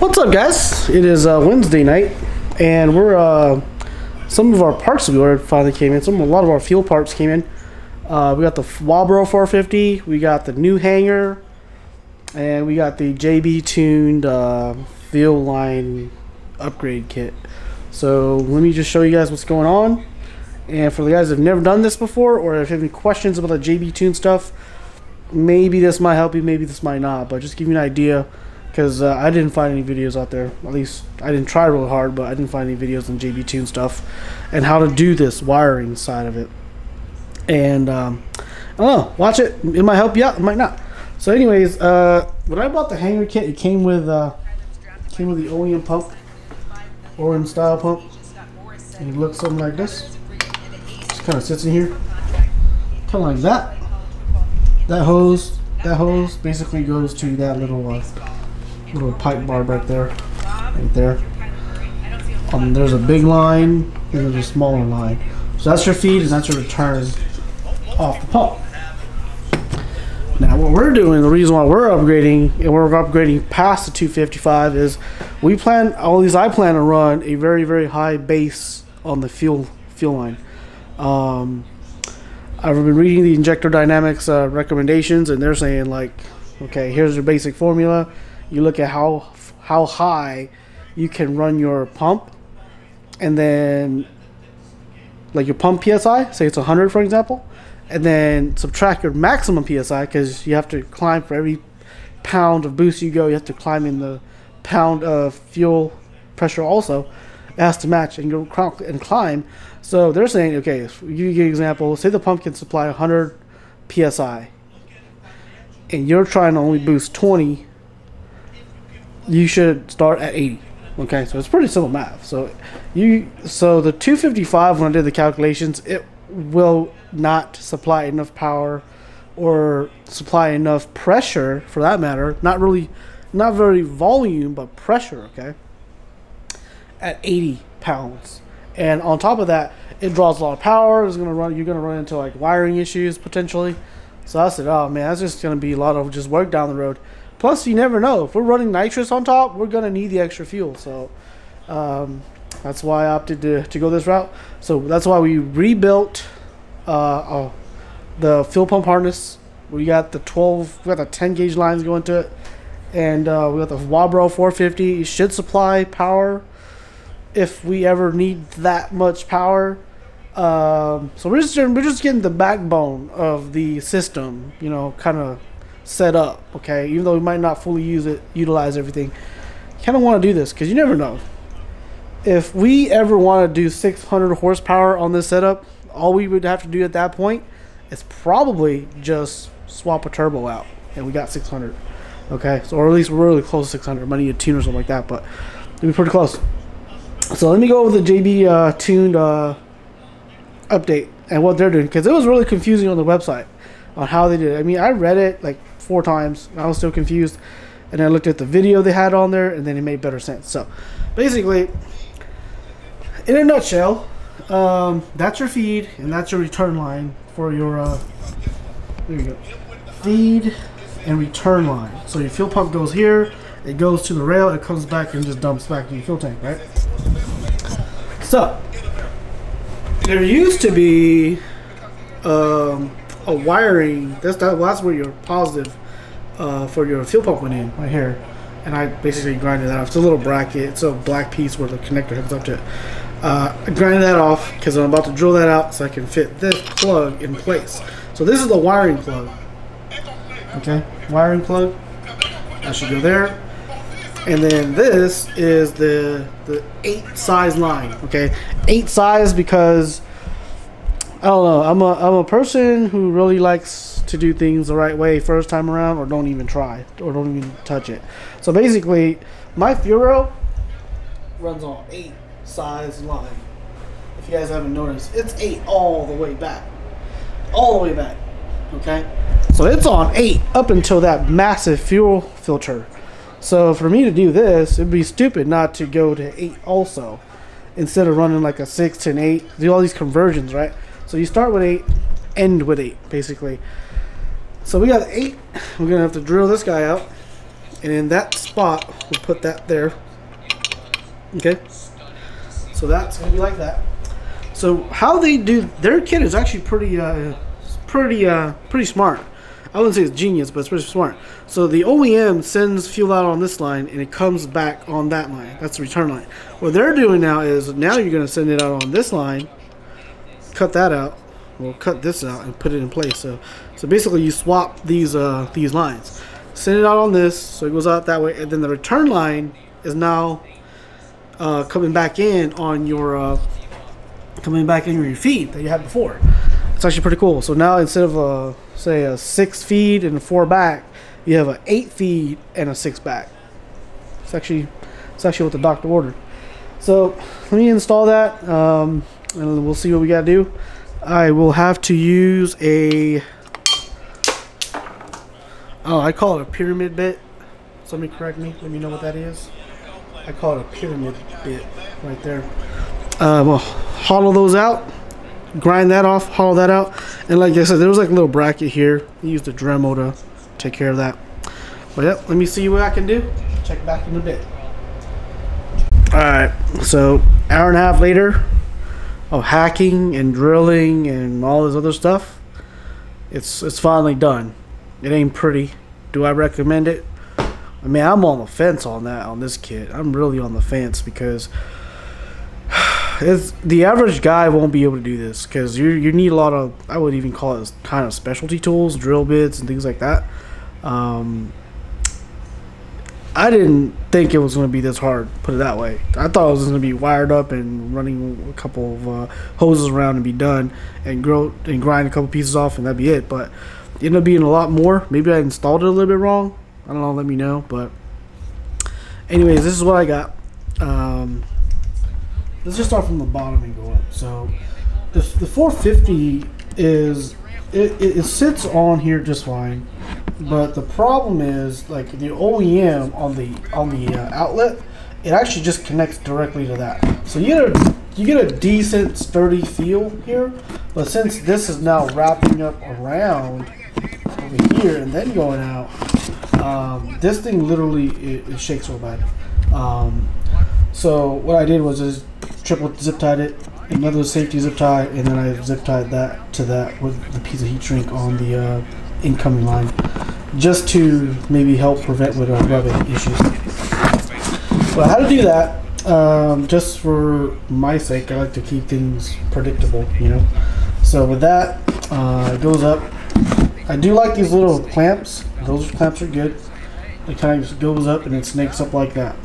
What's up, guys? It is Wednesday night, and we're some of our parts we ordered finally came in. A lot of our fuel parts came in. We got the Walbro 450, we got the new hanger, and we got the JBtuned fuel line upgrade kit. So let me just show you guys what's going on. And for the guys who've never done this before, or if you have any questions about the JBtuned stuff, maybe this might help you, maybe this might not, but just give you an idea. Because I didn't find any videos out there. At least I didn't try real hard, but I didn't find any videos on JBtuned stuff and how to do this wiring side of it. And I don't know. Watch it. It might help you out. It might not. So, anyways, when I bought the hanger kit, it came with the OEM pump, orange style pump, and it looks something like this. Just kind of sits in here, kind of like that. That hose basically goes to that little. Little pipe barb right there. There's a big line and there's a smaller line. So that's your feed and that's your return off the pump. Now what we're doing, the reason why we're upgrading and we're upgrading past the 255 is we plan, I plan to run a very, very high base on the fuel line. I've been reading the Injector Dynamics recommendations, and they're saying like, okay, here's your basic formula. You look at how high you can run your pump, and then like your pump PSI, say it's 100 for example, and then subtract your maximum PSI, because you have to climb for every pound of boost you go, you have to climb in the pound of fuel pressure also. It has to match and go and climb. So they're saying, okay, if you give an example, say the pump can supply 100 PSI, and you're trying to only boost 20. You should start at 80. Okay, so it's pretty simple math. So the 255, when I did the calculations, it will not supply enough power or supply enough pressure, for that matter, not very volume, but pressure, okay, at 80 pounds. And on top of that, it draws a lot of power. You're gonna run into like wiring issues potentially. So I said, oh man, that's just gonna be a lot of just work down the road. Plus, you never know. If we're running nitrous on top, we're going to need the extra fuel. So that's why I opted to go this route. So that's why we rebuilt the fuel pump harness. We got the 12, we got the 10 gauge lines going to it. And we got the Walbro 450. It should supply power if we ever need that much power. So we're just getting the backbone of the system, you know, kind of set up, okay, even though we might not fully utilize everything. Kind of want to do this because you never know. If we ever want to do 600 horsepower on this setup, all we would have to do at that point is probably just swap a turbo out, and we got 600. Okay, so, or at least we're really close to 600. I might need a tune or something like that, but it'll be pretty close. So let me go over the JBtuned update and what they're doing, because it was really confusing on the website on how they did it. I mean, I read it like 4 times and I was still confused, and I looked at the video they had on there, and then it made better sense. So basically, in a nutshell, that's your feed and that's your return line for your there you go, feed and return line. So your fuel pump goes here, it goes to the rail, it comes back and just dumps back in your fuel tank, right? So there used to be a wiring, that's where your positive for your fuel pump went in, right here, and I basically grinded that off. It's a little bracket, it's a black piece where the connector hooks up to it. I grinded that off because I'm about to drill that out so I can fit this plug in place. So this is the wiring plug, okay, wiring plug that should go there, and then this is the 8 size line, okay, 8 size because I don't know, I'm a person who really likes to do things the right way first time around, or don't even try, or don't even touch it. So basically, my Furo runs on 8 size line. If you guys haven't noticed, it's 8 all the way back. All the way back, okay? So it's on 8 up until that massive fuel filter. So for me to do this, it'd be stupid not to go to 8 also, instead of running like a 6 to an 8, do all these conversions, right? So you start with 8, end with 8, basically. So we got 8. We're going to have to drill this guy out. And in that spot, we'll put that there. Okay? So that's going to be like that. So how they do their kit is actually pretty smart. I wouldn't say it's genius, but it's pretty smart. So the OEM sends fuel out on this line, and it comes back on that line. That's the return line. What they're doing now is, now you're going to send it out on this line, cut that out, we'll cut this out and put it in place. So basically you swap these lines. Send it out on this, so it goes out that way, and then the return line is now coming back in on your feed that you had before. It's actually pretty cool. So now instead of say a 6 feed and a 4 back, you have an 8 feed and a 6 back. It's actually what the doctor ordered. So let me install that, and we'll see what we gotta do. I will have to use a, oh, I call it a pyramid bit. Somebody correct me. Let me know what that is. I call it a pyramid bit right there. We'll hollow those out. Grind that off, hollow that out, and like I said, there was like a little bracket here. We used a Dremel to take care of that. But yeah, let me see what I can do. Check back in a bit. Alright, so hour and a half later of hacking and drilling and all this other stuff, it's finally done. It ain't pretty. Do I recommend it? I mean, I'm on the fence on that, on this kit. I'm really on the fence because the average guy won't be able to do this, because you need a lot of, I would even call it kind of specialty tools, drill bits and things like that. I didn't think it was going to be this hard, put it that way. I thought it was going to be wired up and running a couple of hoses around and be done, and grind a couple pieces off and that'd be it. But it ended up being a lot more. Maybe I installed it a little bit wrong, I don't know, let me know. But anyways, this is what I got. Let's just start from the bottom and go up. So the 450 is, it sits on here just fine, but the problem is, like, the OEM on the outlet, it actually just connects directly to that. So you get a decent sturdy feel here, but since this is now wrapping up around over here and then going out, this thing literally it shakes real bad. So what I did was just triple zip tied it, another safety zip tie, and then I zip tied that to that with the piece of heat shrink on the incoming line, just to maybe help prevent with rubbing issues. But how to do that, just for my sake, I like to keep things predictable, you know. So with that, it goes up. I do like these little clamps. Those clamps are good. It kind of goes up and it snakes up like that.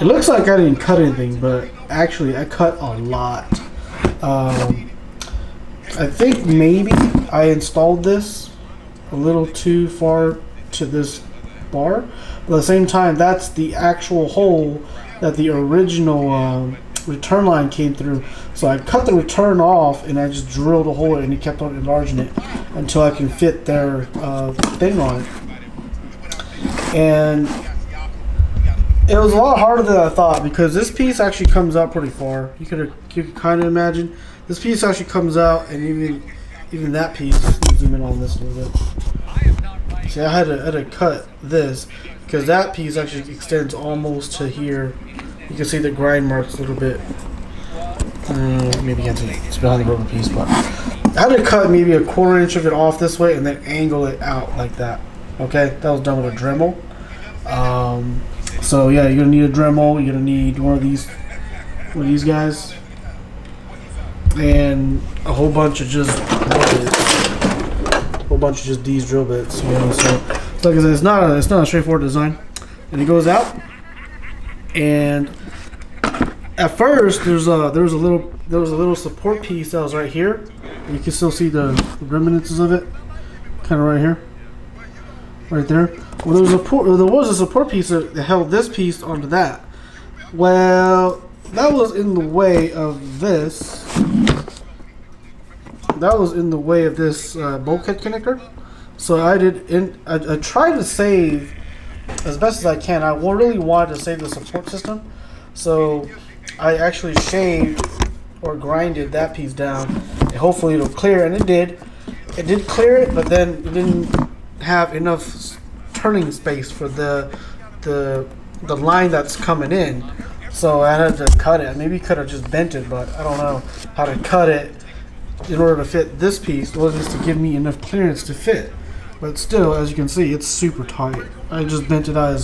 It looks like I didn't cut anything, but actually I cut a lot. I think maybe I installed this a little too far to this bar, but at the same time, that's the actual hole that the original return line came through. So I cut the return off and I just drilled a hole, and it kept on enlarging it until I can fit their thing on it. And it was a lot harder than I thought, because this piece actually comes out pretty far. You could kind of imagine this piece actually comes out, and even that piece. Zoom in on this a little bit. See, I had to cut this because that piece actually extends almost to here. You can see the grind marks a little bit. Maybe it's behind the rubber piece, but I had to cut maybe a 1/4 inch of it off this way, and then angle it out like that. Okay, that was done with a Dremel. So yeah, you're gonna need a Dremel. You're gonna need one of these guys, and a whole bunch of just drill bits. These drill bits. You know, so like I said, it's not a straightforward design. And it goes out, and at first there was a little support piece that was right here. And you can still see the remnants of it, kind of right here, right there. Well, there was a support piece that held this piece onto that. Well, that was in the way of this. That was in the way of this bulkhead connector. So I tried to save as best as I can. I really wanted to save the support system, so I actually shaved or grinded that piece down, and hopefully it'll clear. And it did. It did clear it, but then it didn't have enough turning space for the line that's coming in. So I had to cut it. Maybe could have just bent it, but I don't know how to cut it in order to fit this piece. It was just to give me enough clearance to fit. But still, as you can see, it's super tight. I just bent it out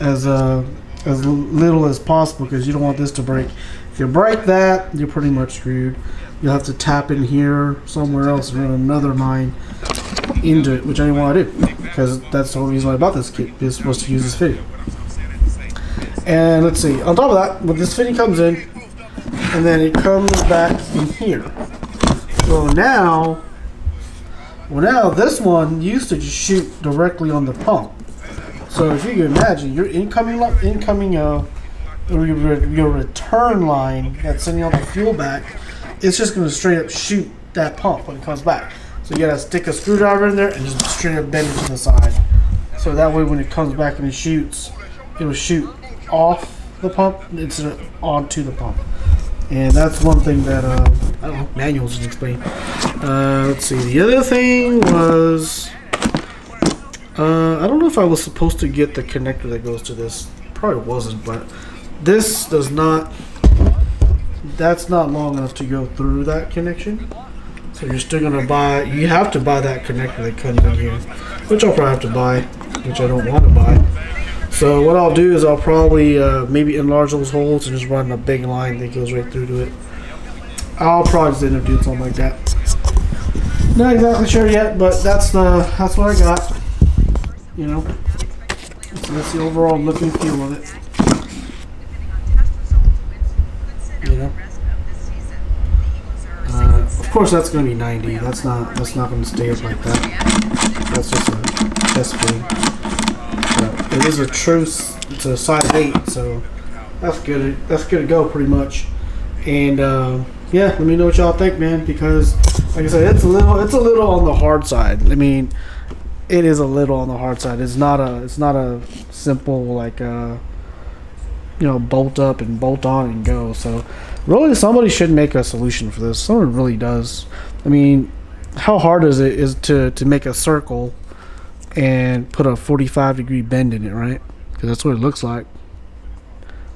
as little as possible because you don't want this to break. If you break that, you're pretty much screwed. You'll have to tap in here somewhere else and run another line into it, which I didn't want to do because that's the whole reason why I bought this kit. It's supposed to use this fitting. And let's see, on top of that, when this fitting comes in, and then it comes back in here. So now, well, now this one used to just shoot directly on the pump. So if you can imagine, your incoming, your return line that's sending out the fuel back, it's just going to straight up shoot that pump when it comes back. So you got to stick a screwdriver in there and just straight up bend it to the side. So that way when it comes back and it shoots, it will shoot off the pump instead of onto the pump. And that's one thing that I don't know, manuals didn't explain. Let's see, the other thing was I don't know if I was supposed to get the connector that goes to this. Probably wasn't, but this does not, that's not long enough to go through that connection. So you're still gonna buy, you have to buy that connector that comes in here, which I'll probably have to buy, which I don't want to buy. So what I'll do is I'll probably maybe enlarge those holes and just run a big line that goes right through to it. I'll probably just end up doing something like that. Not exactly sure yet, but that's what I got. You know, so that's the overall look and feel of it. Of course, that's going to be 90. That's not going to stay up like that. That's just a test thing. But it is a truce. It's a size 8, so that's good. That's good to go, pretty much. And yeah, let me know what y'all think, man. Because like I said, it's a little on the hard side. I mean, it is a little on the hard side. It's not a simple like you know, bolt up and bolt on and go. So. Really, somebody should make a solution for this. Someone really does. I mean, how hard is it to make a circle and put a 45-degree bend in it, right? Because that's what it looks like.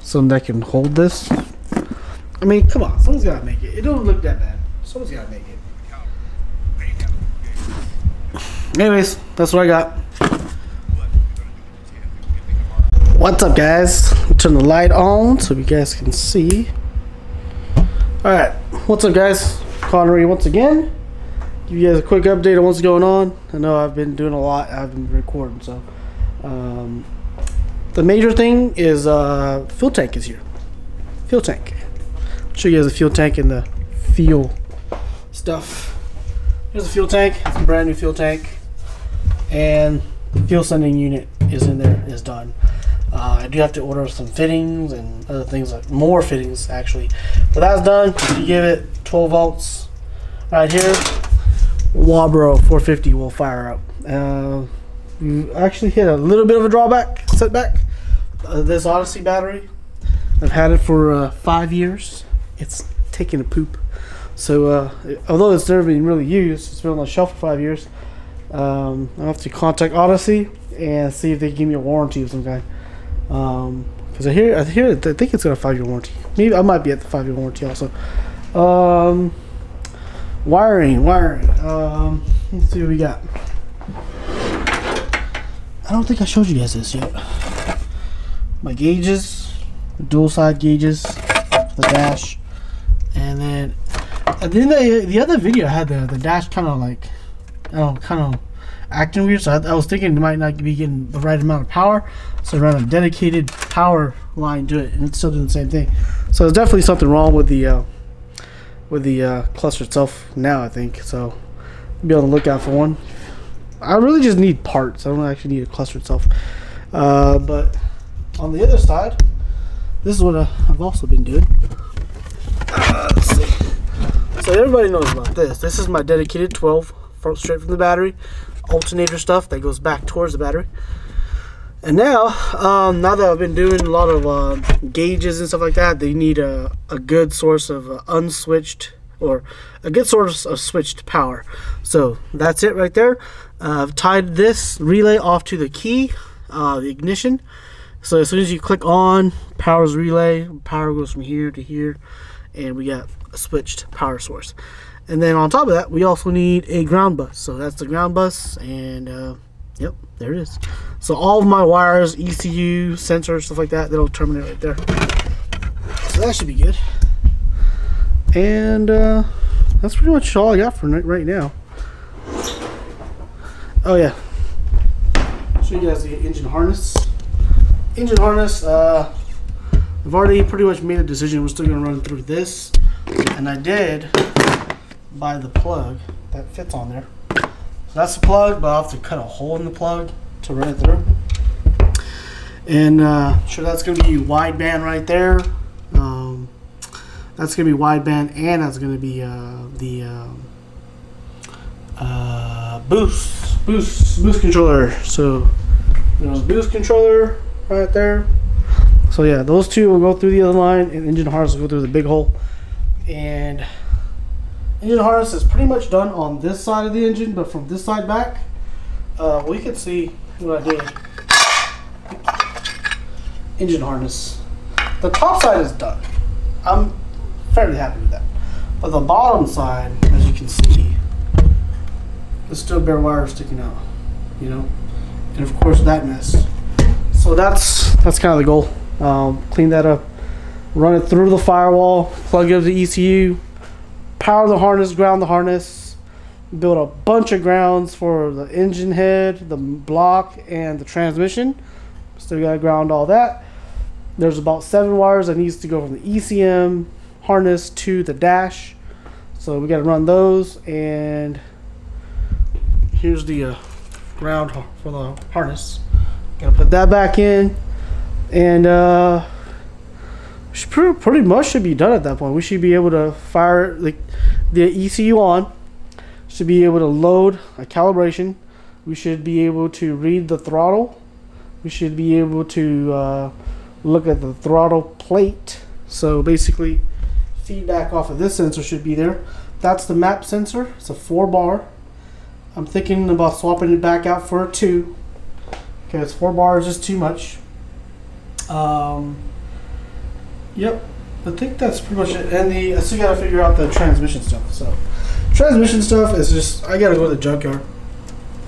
Something that can hold this. I mean, come on. Someone's got to make it. It don't look that bad. Someone's got to make it. Anyways, that's what I got. What's up, guys? I'll turn the light on so you guys can see. Alright, what's up, guys? Connery once again. Give you guys a quick update on what's going on. I know I've been doing a lot, I've been recording, so. The major thing is fuel tank is here. Fuel tank. I'll show you guys the fuel tank and the fuel stuff. Here's the fuel tank, it's a brand new fuel tank. And the fuel sending unit is in there, is done. I do have to order some fittings and other things, like more fittings actually. But that's done. You give it 12 volts right here, Walbro 450 will fire up. You actually hit a little bit of a setback. This Odyssey battery, I've had it for 5 years. It's taking a poop. So although it's never been really used, it's been on the shelf for 5 years. I'll have to contact Odyssey and see if they can give me a warranty of some kind. Because I think it's got a 5-year warranty. Maybe I might be at the 5-year warranty also. Wiring. Let's see what we got. I don't think I showed you guys this yet. My gauges, the dual side gauges, the dash, and then the other video I had the dash kind of like, I don't know, kind of acting weird, so I was thinking it might not be getting the right amount of power, so I ran a dedicated power line to it and it's still doing the same thing. So there's definitely something wrong with the cluster itself now, I think. So be on the lookout for one. I really just need parts. I don't actually need a cluster itself. But on the other side, this is what I've also been doing. Let's see. So everybody knows about this. This is my dedicated 12 straight from the battery. Alternator stuff that goes back towards the battery. And now now that I've been doing a lot of gauges and stuff like that, they need a good source of unswitched, or a good source of switched power. So that's it right there. I've tied this relay off to the key, the ignition. So as soon as you click on, powers relay, power goes from here to here, and we got a switched power source. And then on top of that, we also need a ground bus. So that's the ground bus, and yep, there it is. So all of my wires, ECU, sensors, stuff like that, that'll terminate right there. So that should be good. And that's pretty much all I got for right now. Oh yeah, show you guys the engine harness. Engine harness, I've already pretty much made a decision. We're still going to run through this, and I did buy the plug that fits on there. So that's the plug, but I'll have to cut a hole in the plug to run it through. And sure, that's going to be wideband right there. That's going to be wideband, and that's going to be boost controller. So there's boost controller right there. So yeah, those two will go through the other line, and engine harness will go through the big hole. And engine harness is pretty much done on this side of the engine, but from this side back, we can see what I did. Engine harness. The top side is done. I'm fairly happy with that. But the bottom side, as you can see, there's still bare wire sticking out, you know? And of course that mess. So that's kind of the goal. Clean that up, run it through the firewall, plug up the ECU, power the harness, ground the harness, build a bunch of grounds for the engine head, the block, and the transmission. Still gotta ground all that. There's about 7 wires that needs to go from the ECM harness to the dash. So we gotta run those, and here's the ground for the harness. Gotta put that back in, and pretty much should be done at that point. We should be able to fire the ECU on, should be able to load a calibration, we should be able to read the throttle, we should be able to look at the throttle plate. So basically feedback off of this sensor should be there. That's the map sensor. It's a 4 bar. I'm thinking about swapping it back out for a 2, because 4 bars is too much. Yep, I think that's pretty much it. And I still gotta figure out the transmission stuff. So transmission stuff is just, I gotta go to the junkyard.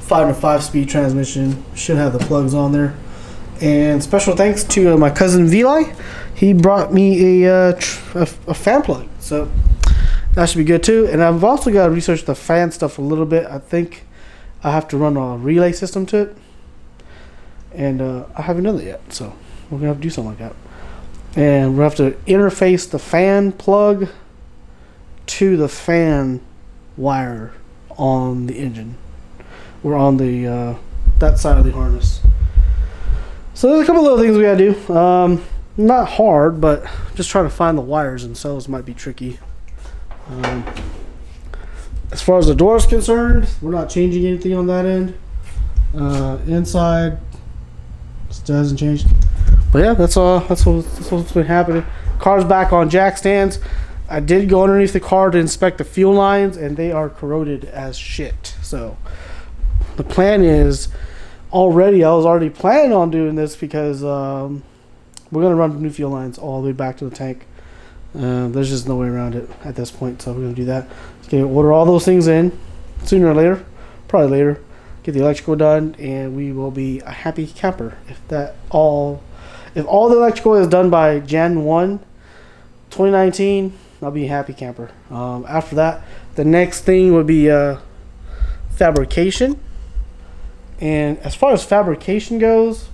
5-to-5-speed transmission, should have the plugs on there. And special thanks to my cousin Vilai. He brought me a fan plug, so that should be good too. And I've also got to research the fan stuff a little bit. I think I have to run a relay system to it, and I haven't done that yet, so we're gonna have to do something like that. And we'll have to interface the fan plug to the fan wire on the engine, or on the that side of the harness. So there's a couple little things we gotta do. Not hard, but just trying to find the wires themselves might be tricky. As far as the door is concerned, we're not changing anything on that end. Inside doesn't change. But yeah, that's what's been happening. Car's back on jack stands. I did go underneath the car to inspect the fuel lines, and they are corroded as shit. So the plan is, I was already planning on doing this, because we're gonna run new fuel lines all the way back to the tank. There's just no way around it at this point, so we're gonna do that. Okay, order all those things in sooner or later, probably later. Get the electrical done, and we will be a happy camper. If all the electrical is done by Jan 1, 2019, I'll be a happy camper. After that, the next thing would be fabrication. And as far as fabrication goes,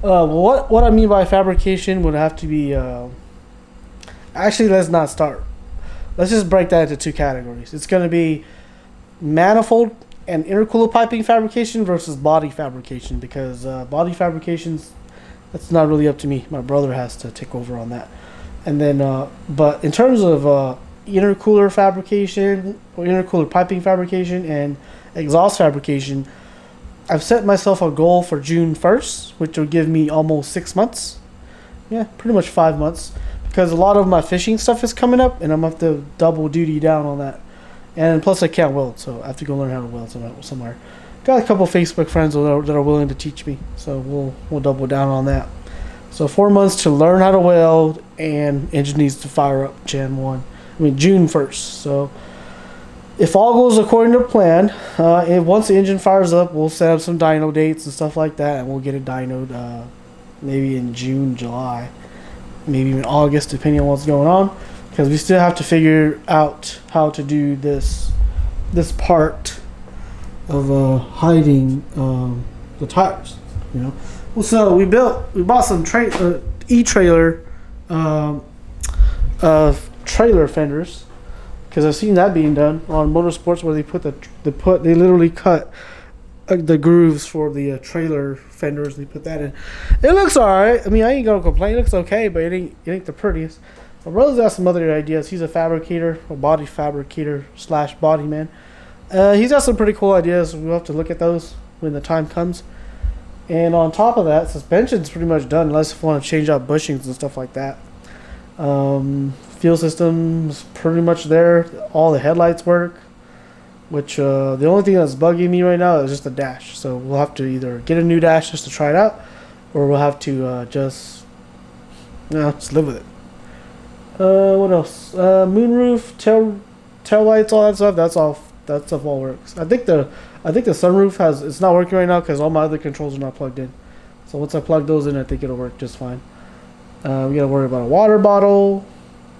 what I mean by fabrication would have to be, actually, let's not start. Let's just break that into 2 categories. It's gonna be manifold and intercooler piping fabrication versus body fabrication, because body fabrications, that's not really up to me. My brother has to take over on that. And then, but in terms of intercooler fabrication, or intercooler piping fabrication, and exhaust fabrication, I've set myself a goal for June 1st, which will give me almost 6 months. Yeah, pretty much 5 months, because a lot of my fishing stuff is coming up, and I'm going to have to double duty down on that. And plus I can't weld, so I have to go learn how to weld somewhere. Got a couple Facebook friends that are willing to teach me, so we'll double down on that. So 4 months to learn how to weld, and engine needs to fire up June 1st. So if all goes according to plan, once the engine fires up, we'll set up some dyno dates and stuff like that, and we'll get it dynoed maybe in June, July, maybe even August, depending on what's going on, because we still have to figure out how to do this part of hiding the tires. You know. Well, so we bought some e-trailer trailer fenders, because I've seen that being done on motorsports, where they put they literally cut the grooves for the trailer fenders. They put that in. It looks all right. I mean, I ain't gonna complain. It looks okay, but it ain't the prettiest. My brother's got some other ideas. He's a fabricator, a body fabricator / body man. He's got some pretty cool ideas. We'll have to look at those when the time comes. And on top of that, suspension's pretty much done, unless if you want to change out bushings and stuff like that. Fuel system's pretty much there. All the headlights work, which the only thing that's bugging me right now is just the dash. So we'll have to either get a new dash just to try it out, or we'll have to just live with it. What else? Moonroof, tail lights, all that stuff. That stuff all works. I think the sunroof it's not working right now because all my other controls are not plugged in. So once I plug those in, I think it'll work just fine. We gotta worry about a water bottle.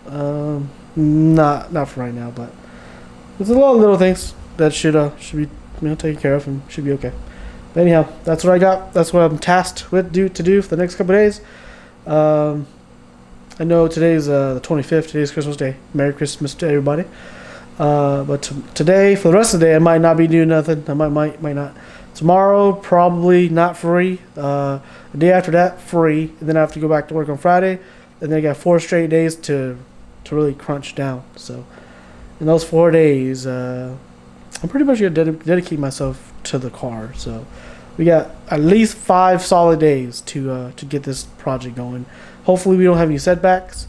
Not for right now, but there's a lot of little things that should be taken care of and should be okay. But anyhow, that's what I got. That's what I'm tasked with to do for the next couple of days. I know today's the 25th. Today's Christmas Day. Merry Christmas to everybody. But today, for the rest of the day, I might not be doing nothing. I might not. Tomorrow, probably not free. The day after that, free. And then I have to go back to work on Friday. And then I got 4 straight days to really crunch down. So in those 4 days, I'm pretty much going to dedicate myself to the car. So we got at least 5 solid days to get this project going. Hopefully we don't have any setbacks.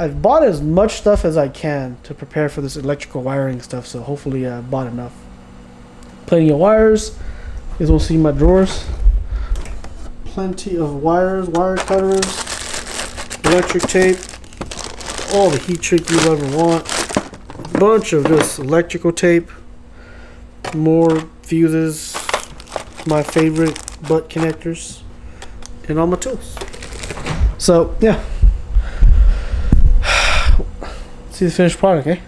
I've bought as much stuff as I can to prepare for this electrical wiring stuff, so hopefully I bought enough. Plenty of wires, as we'll see in my drawers. Plenty of wires, wire cutters, electric tape, all the heat trick you'll ever want. Bunch of this electrical tape, more fuses, my favorite butt connectors, and all my tools. So, yeah. See the finished product, eh?